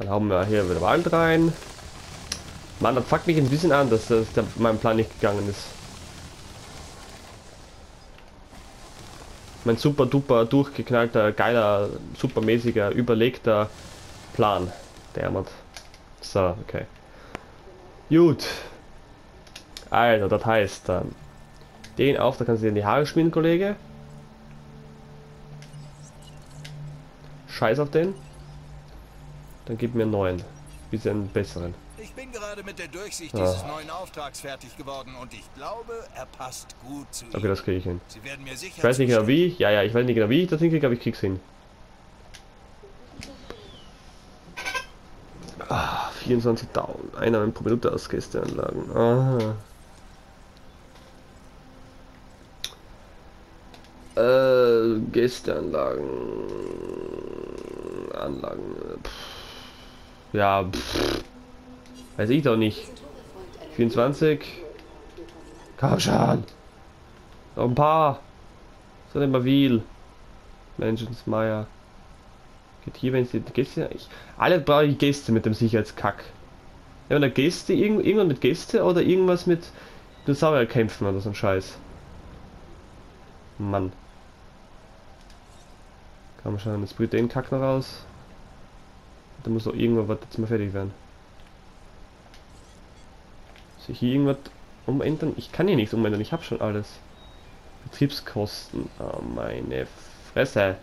Dann hauen wir hier wieder Wald rein. Mann, das fuckt mich ein bisschen an, dass das mein Plan nicht gegangen ist. Mein super duper durchgeknallter, geiler, supermäßiger, überlegter Plan. Dermot. So, okay. Gut. Also, das heißt dann. Den auf, da kannst du dir in die Haare schmieren, Kollege. Scheiß auf den. Dann gib mir einen neuen. Bisschen einen besseren. Ich bin gerade mit der Durchsicht dieses neuen Auftrags fertig geworden und ich glaube, er passt gut zu Ihnen. Okay, das kriege ich hin. Sie werden mir sicher. Ich weiß nicht genau wie. Ja, ich weiß nicht genau wie ich das hinkriege, aber ich krieg's hin. Ah, 24 down. Einnahmen pro Minute aus Gästeanlagen. Aha. Gästeanlagen. Anlagen. Pff. Ja, pff. Weiß ich doch nicht. 24. Komm schon. Noch ein paar. So nicht mal viel. Menschensmeier. Geht hier, wenn es die Gäste... Alle brauche ich Gäste mit dem Sicherheitskack. Ja, wenn der Gäste, irgendwann mit Gäste oder irgendwas mit Dinosaurier kämpfen oder so ein Scheiß. Mann. Komm schon, jetzt brüht den Kack noch raus. Da muss doch irgendwann was jetzt mal fertig werden. Hier irgendwas umändern? Ich kann hier nichts umändern, ich habe schon alles. Betriebskosten, oh, meine Fresse.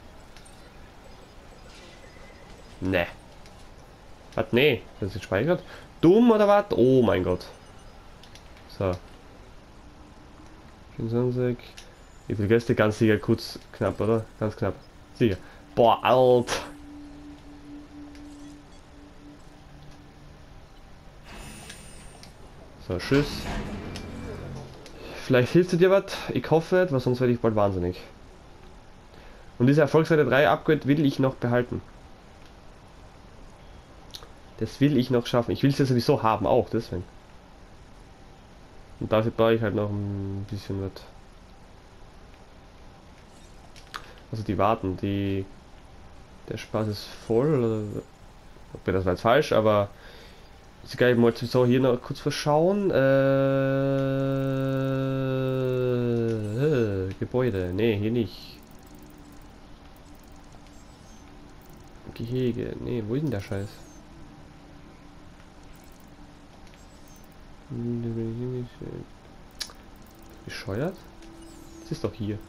Ne. Was? Ne? Das ist jetzt gespeichert. Dumm oder was? Oh mein Gott. So. 25. Wie viele Gäste? Ganz sicher, kurz, knapp, oder? Ganz knapp. Sicher. Boah, alt. So, tschüss. Vielleicht hilft dir was. Ich hoffe etwas, sonst werde ich bald wahnsinnig. Und diese Erfolgsseite 3 Upgrade will ich noch behalten. Das will ich noch schaffen. Ich will es ja sowieso haben, auch deswegen. Und dafür brauche ich halt noch ein bisschen was. Also die warten, die... Der Spaß ist voll, oder... Okay, das war jetzt falsch, aber... Ich wollte sowieso hier noch kurz verschauen. Gebäude. Nee, hier nicht. Gehege. Nee, wo ist denn der Scheiß? Bescheuert? Das ist doch hier.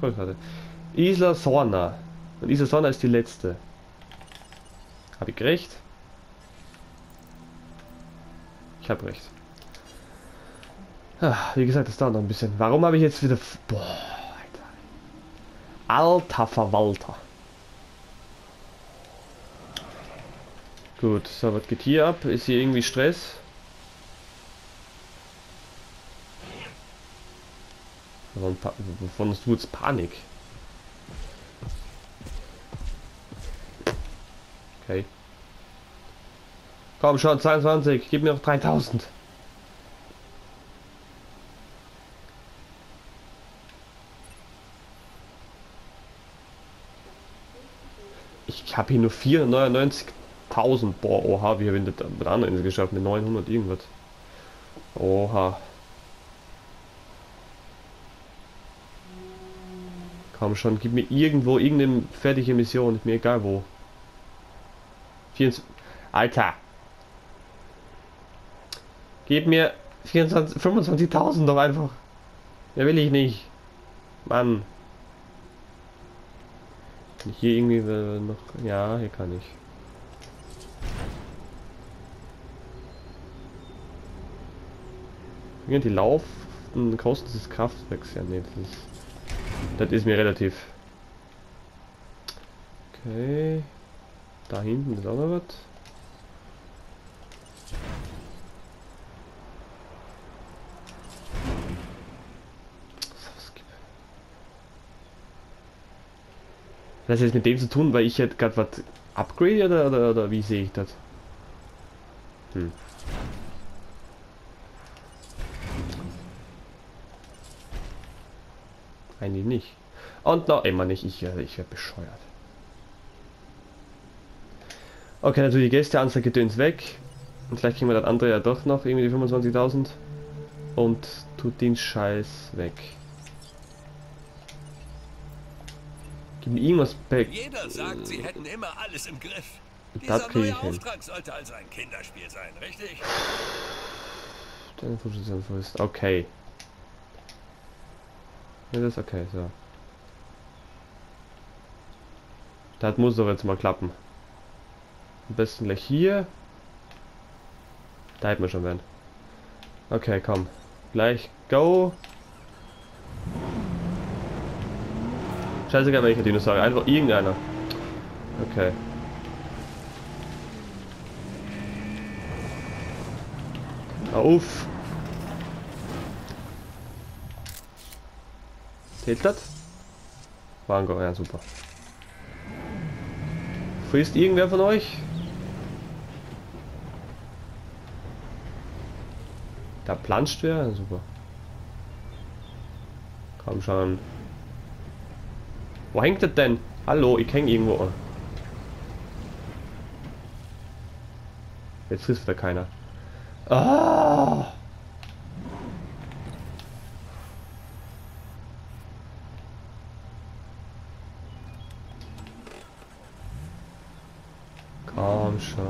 Vollkarte. Isla Sorna. Und Isla Sorna ist die letzte. Habe ich recht? Ich habe recht. Ah, wie gesagt, das dauert noch ein bisschen. Warum habe ich jetzt wieder... Boah, Alter. Alter Verwalter. Gut, so, was geht hier ab? Ist hier irgendwie Stress? Wovon hast du jetzt Panik? Okay. Komm schon, 22, gib mir noch 3000. Ich habe hier nur 499.000. Boah, oha, wir haben das mit der anderen Insel geschafft, mit 900 irgendwas. Oha. Komm schon, gib mir irgendwo irgendeine fertige Mission, mir egal wo. 24. Alter. Gib mir 25.000 doch einfach. Der will ich nicht. Mann. Hier irgendwie noch... Ja, hier kann ich. Die laufenden Kosten des Kraftwerks. Ja, nee, das ist mir relativ. Okay. Da hinten ist auch noch was. Das jetzt mit dem zu tun, weil ich jetzt gerade was upgrade oder wie sehe ich das? Hm. Eigentlich nicht. Und noch immer nicht. Ich werde bescheuert. Okay, also die Gästeanzahl geht uns weg. Und vielleicht kriegen wir das andere ja doch noch, irgendwie die 25.000. Und tut den Scheiß weg. Gib mir irgendwas back. Jeder sagt, sie hätten immer alles im Griff. Dieser neue Auftrag sollte also ein Kinderspiel sein, richtig? Okay. Ja, das ist okay, so. Das muss doch jetzt mal klappen. Am besten gleich hier. Da hätten wir schon werden. Okay, komm. Gleich go. Scheißegal welcher Dinosaurier. Einfach irgendeiner. Okay. Auf. Zählt das? Mango, ja super. Frisst irgendwer von euch? Da planscht wer? Ja, super. Komm schon. Wo hängt das denn? Hallo, ich häng irgendwo an. Jetzt frisst da keiner. Ah! Komm schon.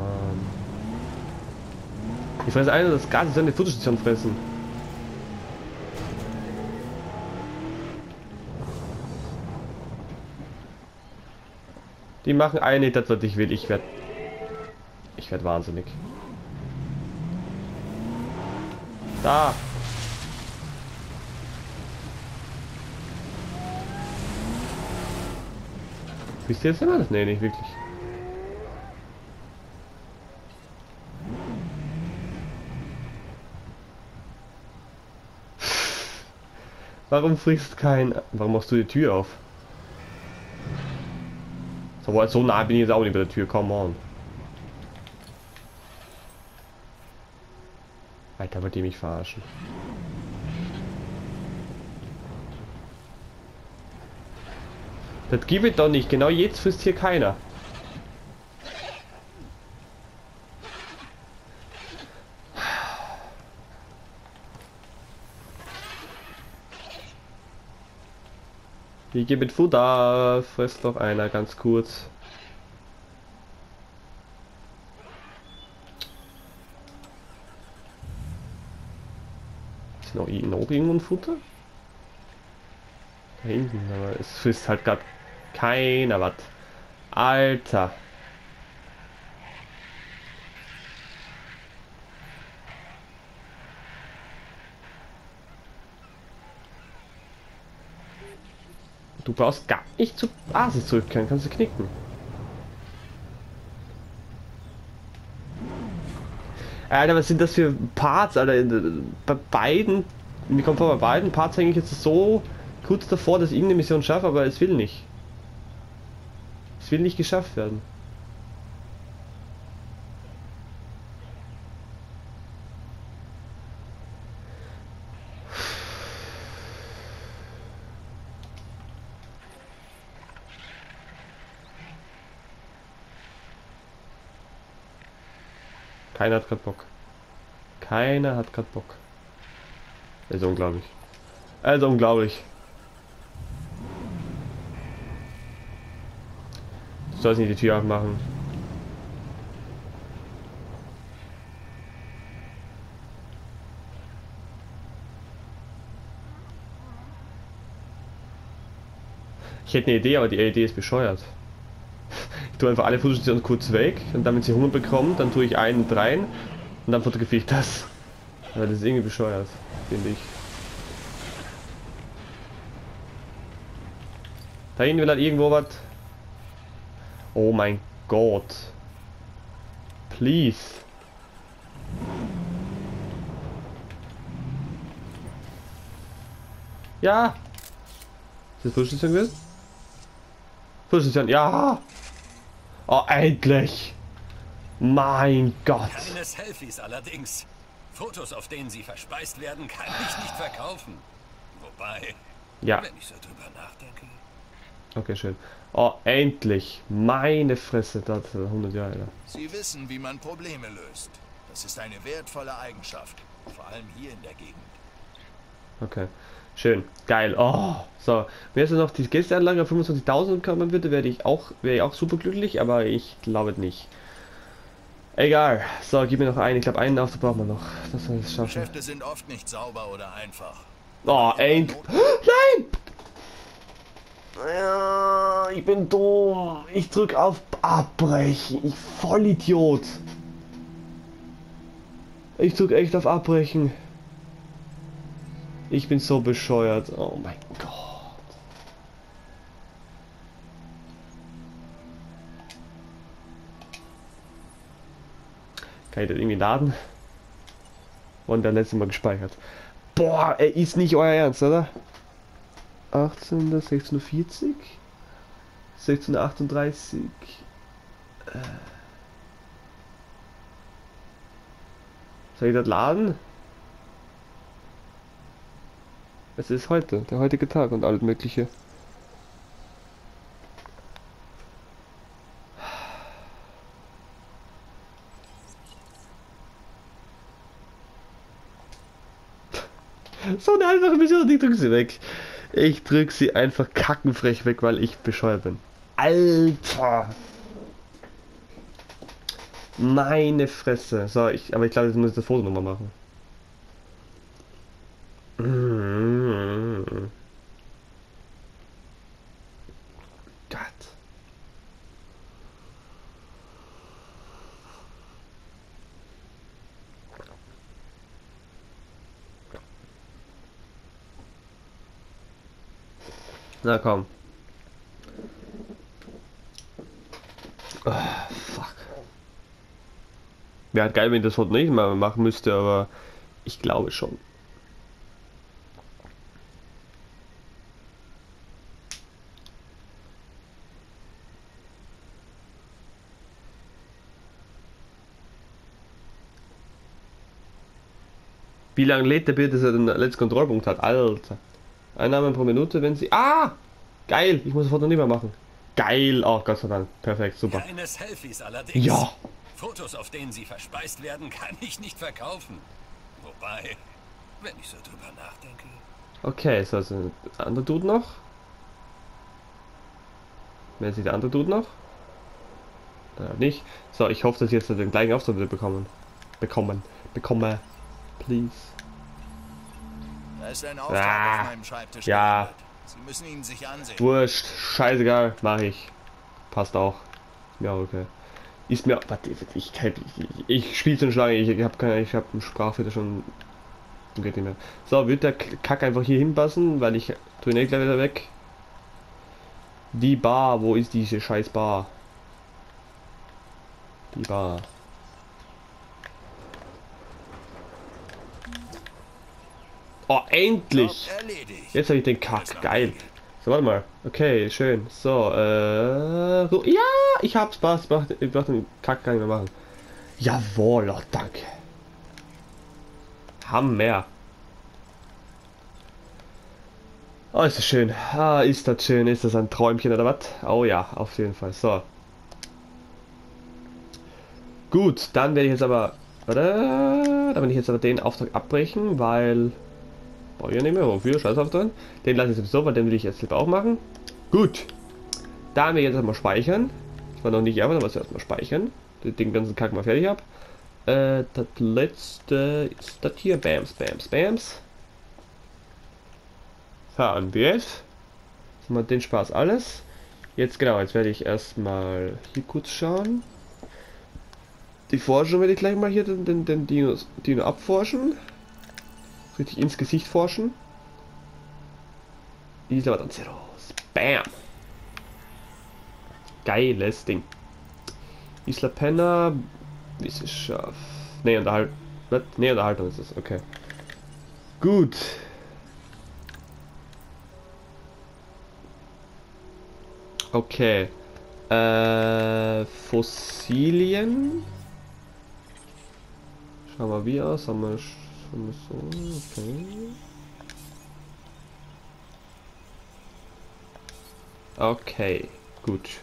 Ich fresse einer das ganze seine Futterstation fressen. Die machen eine, das was ich will. Ich werd wahnsinnig. Da. Bist du jetzt immer das? Nee, nicht wirklich. Warum frisst kein... Warum machst du die Tür auf? So nah bin ich jetzt auch nicht bei der Tür, come on. Alter, wollt ihr mich verarschen? Das gibt es doch nicht. Genau jetzt frisst hier keiner. Ich gebe mit Futter. Frisst doch einer ganz kurz. Noch irgendwo ein Futter? Da hinten, aber es frisst halt gerade keiner was. Alter! Du brauchst gar nicht zur Basis zurückkehren, kannst du knicken. Alter, was sind das für Parts, Alter? Bei beiden, mir kommt vor, bei beiden Parts hänge ich jetzt so kurz davor, dass ich irgendeine Mission schaffe, aber es will nicht. Es will nicht geschafft werden. Keiner hat gerade Bock. Keiner hat gerade Bock. Also unglaublich. Also unglaublich. Du sollst nicht die Tür aufmachen. Ich hätte eine Idee, aber die Idee ist bescheuert. Ich tue einfach alle Fußstationen kurz weg und damit sie Hunger bekommen, dann tue ich einen rein und dann fotografiere ich das. Aber das ist irgendwie bescheuert, finde ich. Da hinten will halt irgendwo was. Oh mein Gott. Please. Ja. Ist das Fußstation gewesen? Fußstation, ja. Oh, endlich! Mein Gott! Keine Selfies allerdings. Fotos, auf denen sie verspeist werden, kann ich nicht verkaufen. Wobei, ja. Wenn ich so drüber nachdenke... Okay, schön. Oh, endlich. Meine Fresse, das ist 100 Jahre alt. Sie wissen, wie man Probleme löst. Das ist eine wertvolle Eigenschaft. Vor allem hier in der Gegend. Okay. Schön. Geil. Oh. So. Wenn jetzt noch die Gästeanlage auf 25.000 kommen würde, wäre ich auch super glücklich, aber ich glaube nicht. Egal. So, gib mir noch einen. Ich glaube, einen Aufzug brauchen wir noch. Das soll ich schaffen. Geschäfte sind oft nicht sauber oder einfach. Oh, ey. Nein! Ja, ich bin doof. Ich drück auf Abbrechen. Ich Vollidiot. Ich drück echt auf Abbrechen. Ich bin so bescheuert. Oh mein Gott. Kann ich das irgendwie laden? Und dann letztes Mal gespeichert. Boah, er ist nicht euer Ernst, oder? 18. 16.40 16.38 Soll ich das laden? Es ist heute, der heutige Tag und alles mögliche. So eine einfache Mission, ich drück sie weg. Ich drück sie einfach kackenfrech weg, weil ich bescheuert bin. Alter! Meine Fresse. So, aber ich glaube, jetzt muss ich das Foto nochmal machen. Gott. Na komm. Oh, fuck. Wäre halt geil, wenn ich das heute nicht mal machen müsste, aber ich glaube schon. Wie lange lädt der Bild, dass er den letzten Kontrollpunkt hat? Alter. Einnahmen pro Minute, wenn sie... Ah! Geil! Ich muss sofort noch nicht mehr machen. Geil! Oh, Gott sei Dank. Perfekt, super. Keine Selfies allerdings. Ja! Fotos, auf denen sie verspeist werden, kann ich nicht verkaufen. Wobei, wenn ich so drüber nachdenke... Okay, so ist ein anderer Dude noch. Wer ist der andere Dude noch? Nicht. So, ich hoffe, dass ich jetzt den gleichen Auftrag wieder bekomme. Please. Da ist ein Auftrag auf meinem Schreibtisch. Ja. Sie müssen ihn sich ansehen. Wurscht, scheißegal, mache ich. Passt auch. Ja, okay. Ist mir. Warte, ich spiele schon lange. Ich habe einen Sprachfehler schon. Geht nicht mehr. So, wird der Kack einfach hier hinpassen, weil ich tue ihn gleich wieder weg. Die Bar, wo ist diese scheiß Bar? Die Bar. Oh, endlich! Jetzt habe ich den Kack. Geil. So, warte mal. Okay, schön. So, so. Ja, ich hab Spaß. Ich mach den Kack gar nicht mehr machen. Jawohl, oh, danke. Hammer. Oh, ist das schön. Ah, ist das schön. Ist das ein Träumchen oder was? Oh ja, auf jeden Fall. So. Gut, dann werde ich jetzt aber... Warte, da bin ich jetzt aber den Auftrag abbrechen, weil... Brauche ich ja nicht mehr, wofür? Scheiß auf den. Den lasse ich sowieso, weil den will ich jetzt selber auch machen. Gut. Da haben wir jetzt erstmal speichern. Das war noch nicht aber, was wir erstmal speichern. Den ganzen Kack mal fertig ab. Das letzte ist das hier. Bams, bams, bams. HNBF. Jetzt haben wir den Spaß alles. Jetzt genau, jetzt werde ich erstmal hier kurz schauen. Die Forschung werde ich gleich mal hier den Dino abforschen. Richtig ins Gesicht forschen. Isla Penna. Bam! Geiles Ding. Isla Penna. Wissenschaft. Ne, Unterhaltung. Ne, Unterhaltung ist es. Okay. Gut. Okay. Fossilien. Schauen wir wie aus. Haben wir schon so. Okay. Okay, gut.